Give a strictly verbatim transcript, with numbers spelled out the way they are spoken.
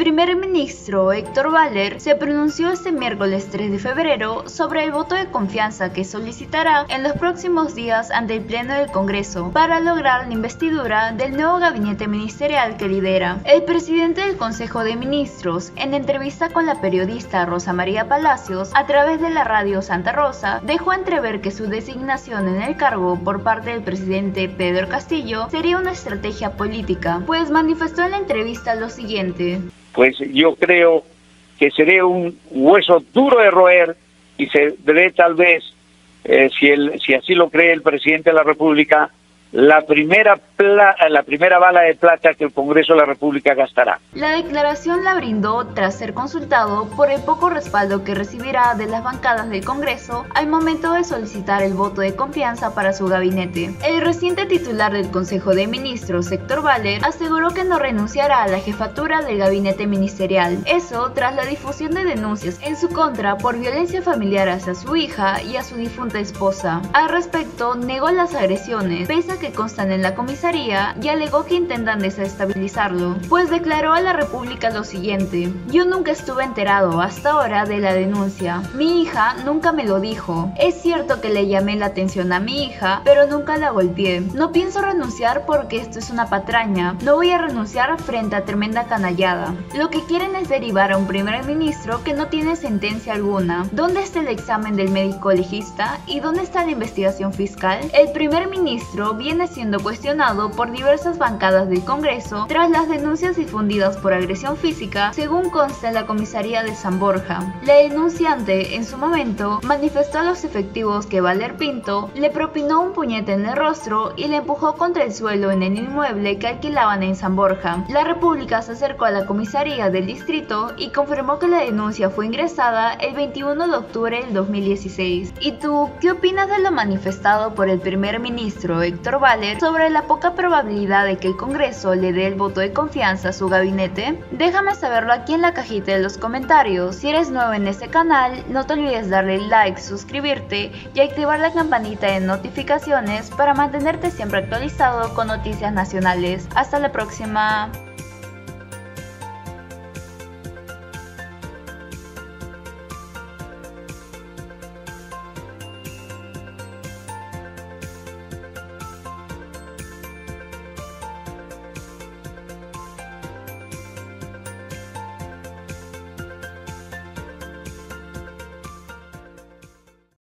primer ministro Héctor Valer se pronunció este miércoles tres de febrero sobre el voto de confianza que solicitará en los próximos días ante el Pleno del Congreso para lograr la investidura del nuevo gabinete ministerial que lidera. El presidente del Consejo de Ministros, en entrevista con la periodista Rosa María Palacios a través de la radio Santa Rosa, dejó entrever que su designación en el cargo por parte del presidente Pedro Castillo sería una estrategia política, pues manifestó en la entrevista lo siguiente. Pues yo creo que sería un hueso duro de roer y se debe tal vez, eh, si, el, si así lo cree el presidente de la República, la primera, pla la primera bala de plata que el Congreso de la República gastará. La declaración la brindó tras ser consultado por el poco respaldo que recibirá de las bancadas del Congreso al momento de solicitar el voto de confianza para su gabinete. El reciente titular del Consejo de Ministros, Héctor Valer, aseguró que no renunciará a la jefatura del gabinete ministerial. Eso tras la difusión de denuncias en su contra por violencia familiar hacia su hija y a su difunta esposa. Al respecto, negó las agresiones, pese a que constan en la comisaría, y alegó que intentan desestabilizarlo, pues declaró a La República lo siguiente: yo nunca estuve enterado hasta ahora de la denuncia, mi hija nunca me lo dijo, es cierto que le llamé la atención a mi hija, pero nunca la golpeé, no pienso renunciar porque esto es una patraña, no voy a renunciar frente a tremenda canallada, lo que quieren es derivar a un primer ministro que no tiene sentencia alguna. ¿Dónde está el examen del médico legista y dónde está la investigación fiscal? El primer ministro viene viene siendo cuestionado por diversas bancadas del Congreso tras las denuncias difundidas por agresión física, según consta en la comisaría de San Borja. La denunciante, en su momento, manifestó a los efectivos que Valer Pinto le propinó un puñete en el rostro y le empujó contra el suelo en el inmueble que alquilaban en San Borja. La República se acercó a la comisaría del distrito y confirmó que la denuncia fue ingresada el veintiuno de octubre del dos mil dieciséis. ¿Y tú, qué opinas de lo manifestado por el primer ministro Héctor Valer sobre la poca probabilidad de que el Congreso le dé el voto de confianza a su gabinete? Déjame saberlo aquí en la cajita de los comentarios. Si eres nuevo en este canal, no te olvides darle like, suscribirte y activar la campanita de notificaciones para mantenerte siempre actualizado con noticias nacionales. Hasta la próxima.